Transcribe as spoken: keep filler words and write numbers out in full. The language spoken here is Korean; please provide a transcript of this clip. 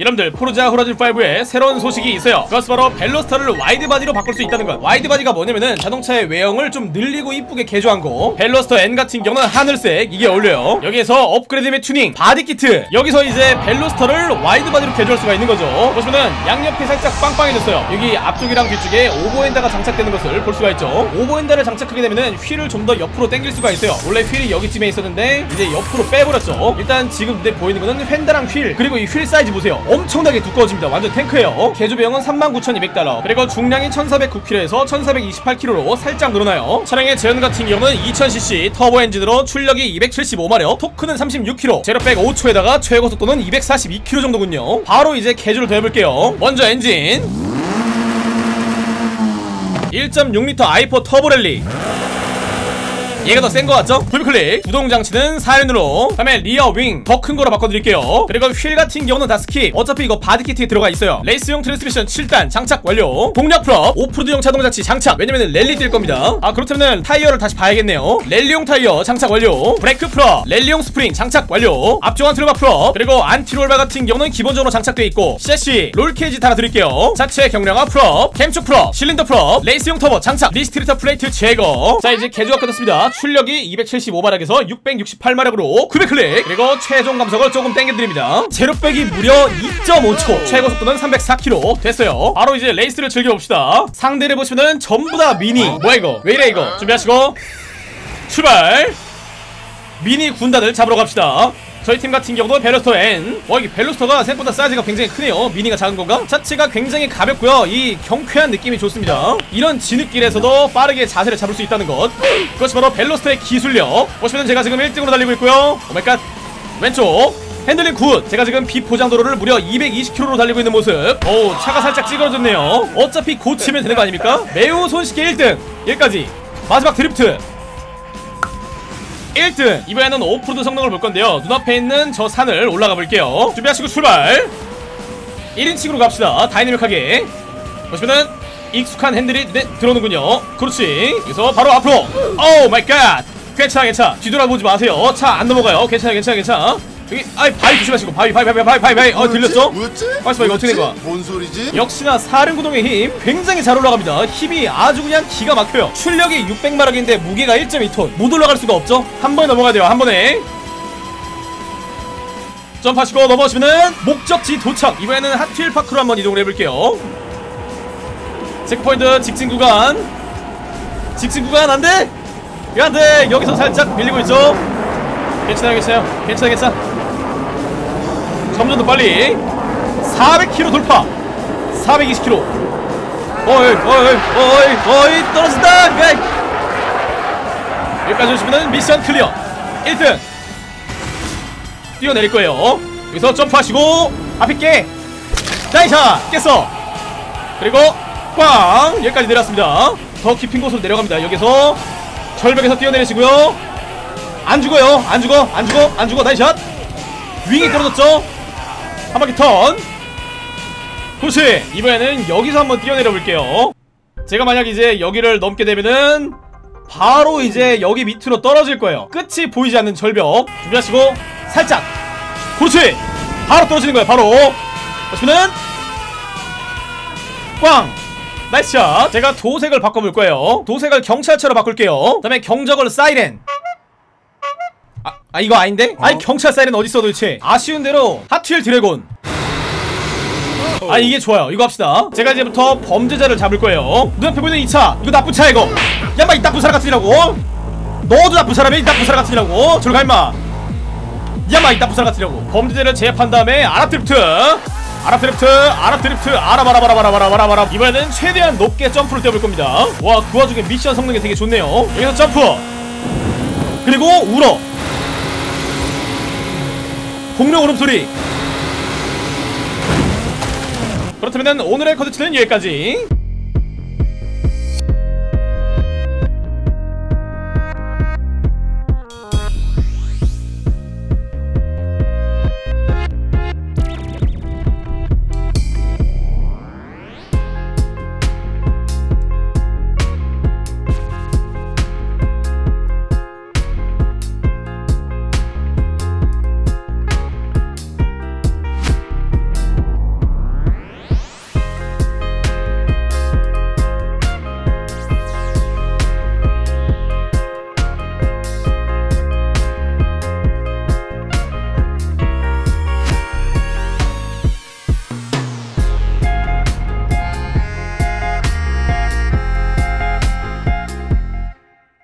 여러분들 포르자 호라이즌 파이브에 새로운 소식이 있어요. 그것은 바로 벨로스터를 와이드바디로 바꿀 수 있다는 것. 와이드바디가 뭐냐면은 자동차의 외형을 좀 늘리고 이쁘게 개조한 거. 벨로스터 엔 같은 경우는 하늘색, 이게 어울려요. 여기에서 업그레이드 및 튜닝, 바디키트. 여기서 이제 벨로스터를 와이드바디로 개조할 수가 있는 거죠. 보시면은 양옆이 살짝 빵빵해졌어요. 여기 앞쪽이랑 뒤쪽에 오버핸다가 장착되는 것을 볼 수가 있죠. 오버핸다를 장착하게 되면은 휠을 좀 더 옆으로 당길 수가 있어요. 원래 휠이 여기쯤에 있었는데 이제 옆으로 빼버렸죠. 일단 지금 눈에 보이는 거는 휀다랑 휠, 그리고 이 휠 사이즈 보세요. 엄청나게 두꺼워집니다. 완전 탱크예요. 개조 비용은 삼만 구천이백 달러, 그리고 중량이 천사백구 킬로그램에서 천사백이십팔 킬로그램로 살짝 늘어나요. 차량의 제원 같은 경우는 이천 씨씨 터보 엔진으로 출력이 이백칠십오 마력, 토크는 삼십육 킬로그램, 제로백 오 초에다가 최고 속도는 이백사십이 킬로미터 정도군요. 바로 이제 개조를 더 해볼게요. 먼저 엔진 일 점 육 리터 아이포 터보랠리, 얘가 더 센 거 같죠? 풀클릭. 구동장치는 사륜으로, 그 다음에 리어 윙 더 큰 거로 바꿔드릴게요. 그리고 휠 같은 경우는 다 스킵. 어차피 이거 바디키트에 들어가 있어요. 레이스용 트랜스미션 칠 단 장착 완료. 동력 풀업, 오프로드용 자동장치 장착. 왜냐면은 랠리 뛸 겁니다. 아 그렇다면은 타이어를 다시 봐야겠네요. 랠리용 타이어 장착 완료. 브레이크 풀업, 랠리용 스프링 장착 완료. 앞쪽 안트롤바 풀업, 그리고 안티롤바 같은 경우는 기본적으로 장착되어 있고, 셰시 롤케이지 달아드릴게요. 자체 경량화 풀업, 캠축 풀업, 실린더 풀업, 레이스용 터보 장착, 리스트리터 플레이트 제거. 자 이제 개조가 끝났습니다. 출력이 이백칠십오 마력에서 육백육십팔 마력으로 구백 클릭, 그리고 최종 감속을 조금 당겨드립니다. 제로백이 무려 이 점 오 초, 최고 속도는 삼백사 킬로미터 됐어요. 바로 이제 레이스를 즐겨봅시다. 상대를 보시면은 전부 다 미니. 뭐야 이거, 왜 이래 이거. 준비하시고 출발. 미니 군단을 잡으러 갑시다. 저희 팀 같은 경우도 벨로스터 N. 와 이게 벨로스터가 생각보다 사이즈가 굉장히 크네요. 미니가 작은 건가? 자체가 굉장히 가볍고요, 이 경쾌한 느낌이 좋습니다. 이런 진흙길에서도 빠르게 자세를 잡을 수 있다는 것, 그것이 바로 벨로스터의 기술력. 보시면 제가 지금 일 등으로 달리고 있고요. 오마이갓. 왼쪽 핸들링 굿. 제가 지금 비포장도로를 무려 이백이십 킬로미터로 달리고 있는 모습. 어우 차가 살짝 찌그러졌네요. 어차피 고치면 되는 거 아닙니까? 매우 손쉽게 일 등 여기까지. 마지막 드리프트 일 등. 이번에는 오프로드 성능을 볼 건데요. 눈앞에 있는 저 산을 올라가 볼게요. 준비하시고 출발. 일 인칭으로 갑시다. 다이내믹하게. 보시면은 익숙한 핸들이 네, 들어오는군요. 그렇지. 여기서 바로 앞으로. 오 마이 갓. 괜찮아 괜찮아. 뒤돌아보지 마세요. 차 안 넘어가요. 괜찮아 괜찮아 괜찮아. 여기 아이 바위 조심하시고. 바위 바위 바위 바위 바위 바위. 어 들렸어? 뭐였지? 말씀해. 이거 어떻게 된 거야? 뭔 소리지? 역시나 사륜 구동의 힘 굉장히 잘 올라갑니다. 힘이 아주 그냥 기가 막혀요. 출력이 육백 마력인데 무게가 일 점 이 톤. 못 올라갈 수가 없죠? 한 번에 넘어가야 돼요. 한 번에. 점프하시고 넘어오시면은 목적지 도착. 이번에는 핫휠 파크로 한번 이동을 해볼게요. 체크포인트 직진 구간. 직진 구간 안 돼? 이거 안 돼. 여기서 살짝 밀리고 있죠? 괜찮아요 괜찮아요 괜찮아 괜찮아. 점점 더 빨리. 사백 킬로미터 돌파. 사백이십 킬로미터. 어이, 어이, 어이, 어이, 떨어진다. 백. 여기까지 오시면 미션 클리어. 일 등. 뛰어내릴 거예요. 여기서 점프하시고, 앞에 깨. 나이샷! 깼어. 그리고, 꽝! 여기까지 내려왔습니다. 더 깊은 곳으로 내려갑니다. 여기서, 절벽에서 뛰어내리시고요. 안 죽어요. 안 죽어, 안 죽어, 안 죽어. 나이샷! 윙이 떨어졌죠? 한 바퀴 턴. 그렇지. 이번에는 여기서 한번 뛰어내려 볼게요. 제가 만약 이제 여기를 넘게 되면은 바로 이제 여기 밑으로 떨어질 거예요. 끝이 보이지 않는 절벽. 준비하시고 살짝. 그렇지. 바로 떨어지는 거예요. 바로. 보시면은 꽝. 나이스 샷. 제가 도색을 바꿔볼 거예요. 도색을 경찰차로 바꿀게요. 그 다음에 경적을 사이렌. 아 이거 아닌데? 어? 아니 경찰 사이렌 어딨어 도대체. 아쉬운 대로 핫휠 드래곤. 아 이게 좋아요. 이거 합시다. 제가 이제부터 범죄자를 잡을 거예요. 눈앞에 보이는 이 차, 이거 나쁜 차야 이거. 야 인마 이 나쁜 사람 같은 이라고. 너도 나쁜 사람이야 이 나쁜 사람 같은 이라고. 저리 가 인마. 야 인마 이 나쁜 사람 같은 이라고. 범죄자를 제압한 다음에 아랍 드리프트. 아랍 드리프트, 아랍 드리프트, 아랍, 아랍, 아랍, 아랍, 아랍, 아랍, 아랍. 이번에는 최대한 높게 점프를 뛰어볼 겁니다. 와 그 와중에 미션 성능이 되게 좋네요. 여기서 점프. 그리고 울어. 공룡 울음소리. 그렇다면 오늘의 컨텐츠는 여기까지.